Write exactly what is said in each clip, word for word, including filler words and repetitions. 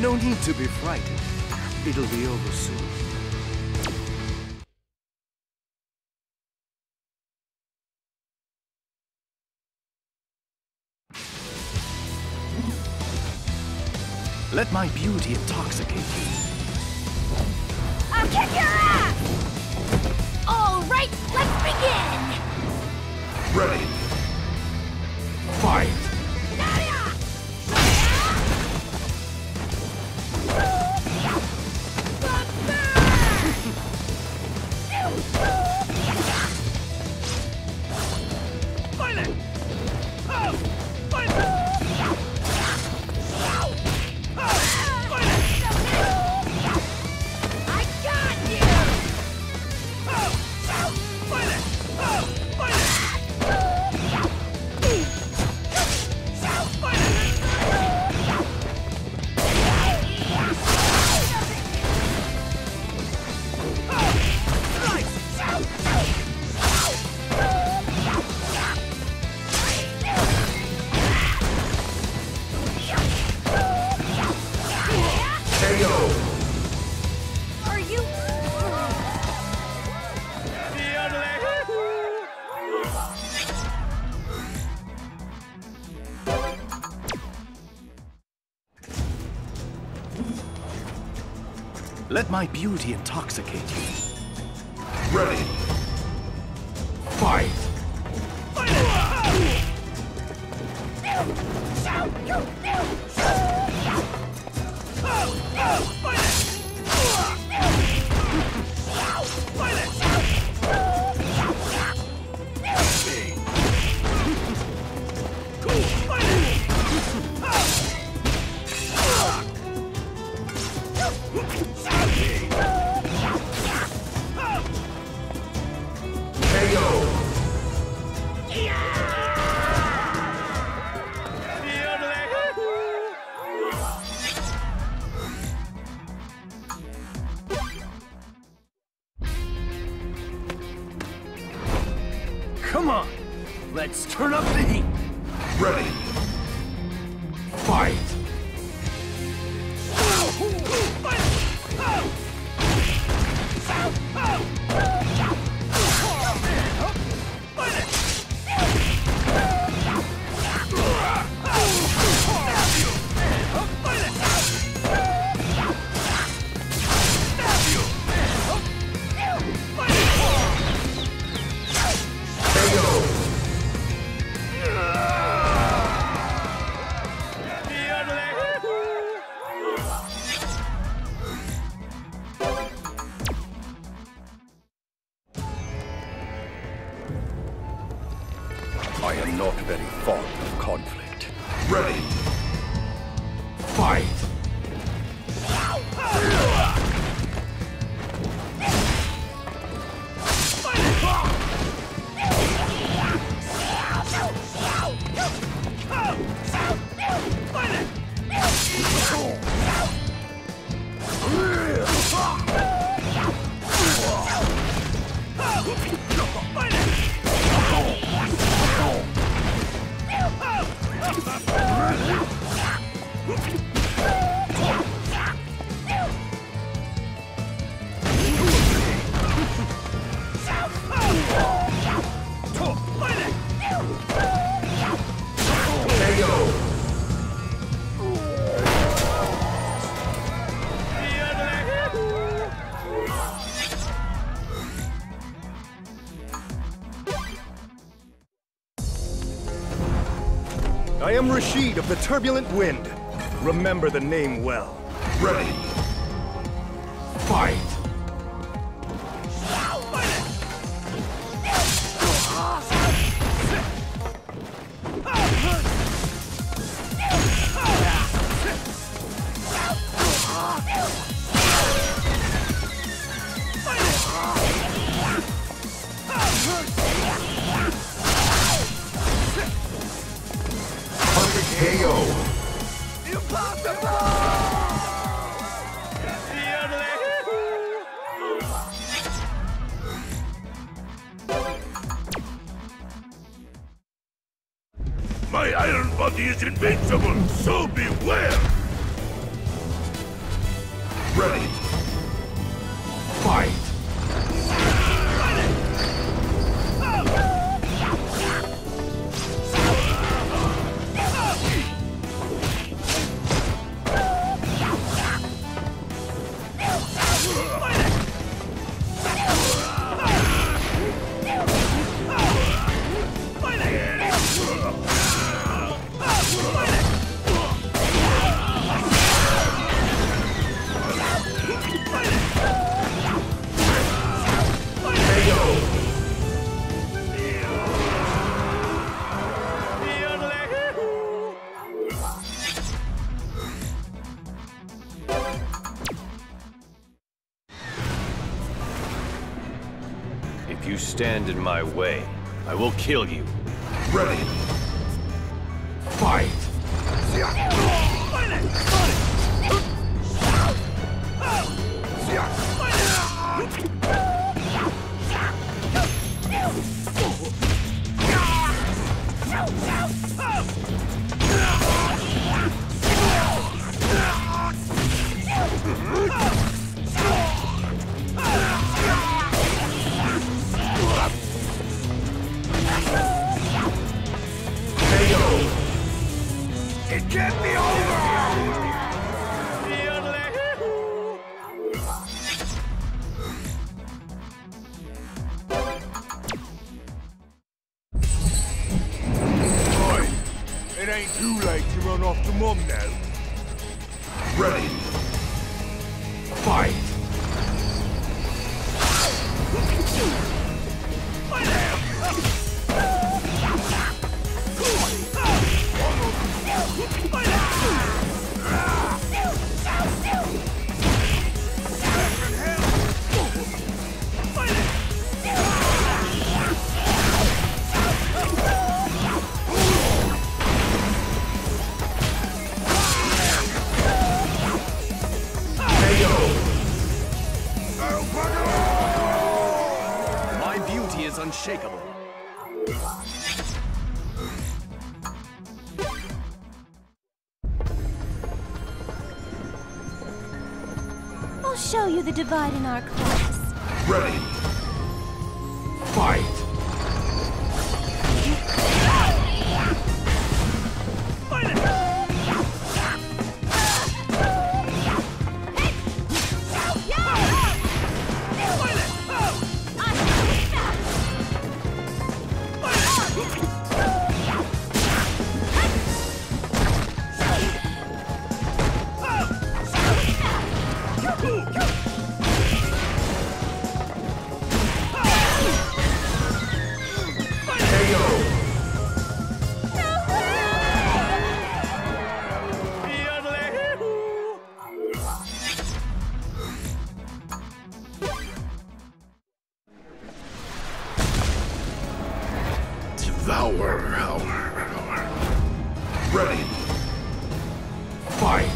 No need to be frightened. It'll be over soon. Let my beauty intoxicate you. I'll kick your ass! All right, let's begin! Ready. Fight! Let my beauty intoxicate you. Ready. Fight! Come on, let's turn up the heat. Ready. Fight. I am not very fond of conflict. Ready! Fight! I am Rashid of the Turbulent Wind. Remember the name well. Ready. Fight! K O. Impossible! My iron body is invincible, so beware! Ready. Fight. If you stand in my way, I will kill you. Ready. Fight! Get me over! Boy, it ain't too late to run off to mum now. Ready. Fight! Unshakable. I'll show you the divide in our class. Ready. Fight. Devour our, our. Ready. Fight.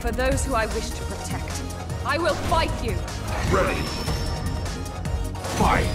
For those who I wish to protect, I will fight you! Ready! Fight!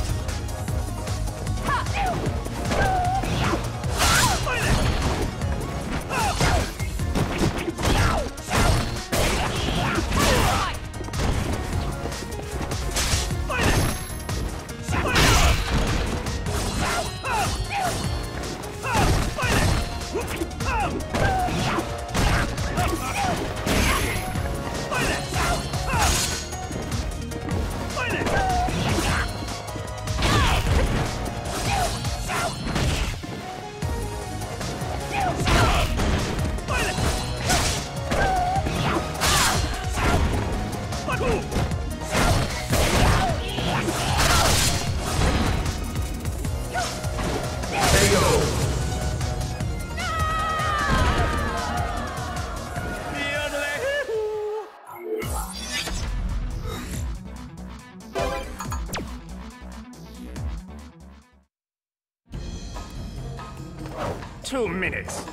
two minutes.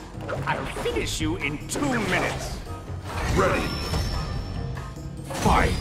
I'll finish you in two minutes. Ready. Fight.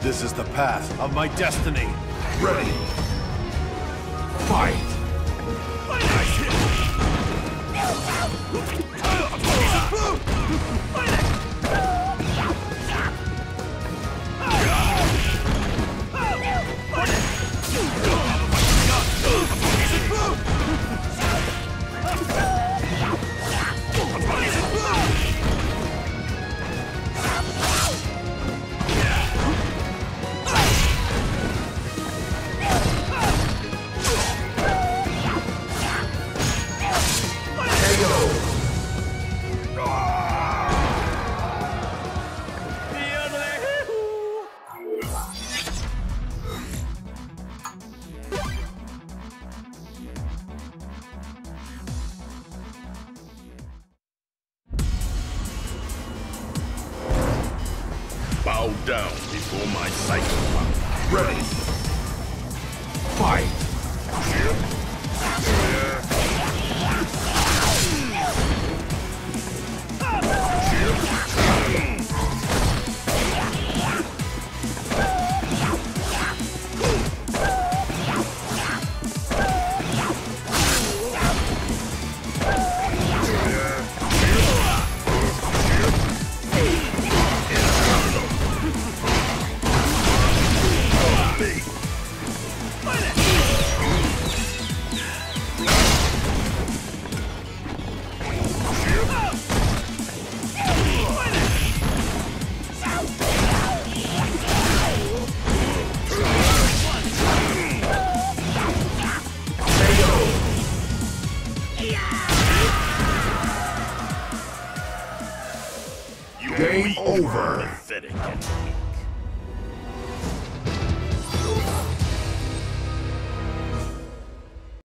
This is the path of my destiny. Ready. Fight. Bow down before my sight. Ready. Fight. Game over. Pathetic.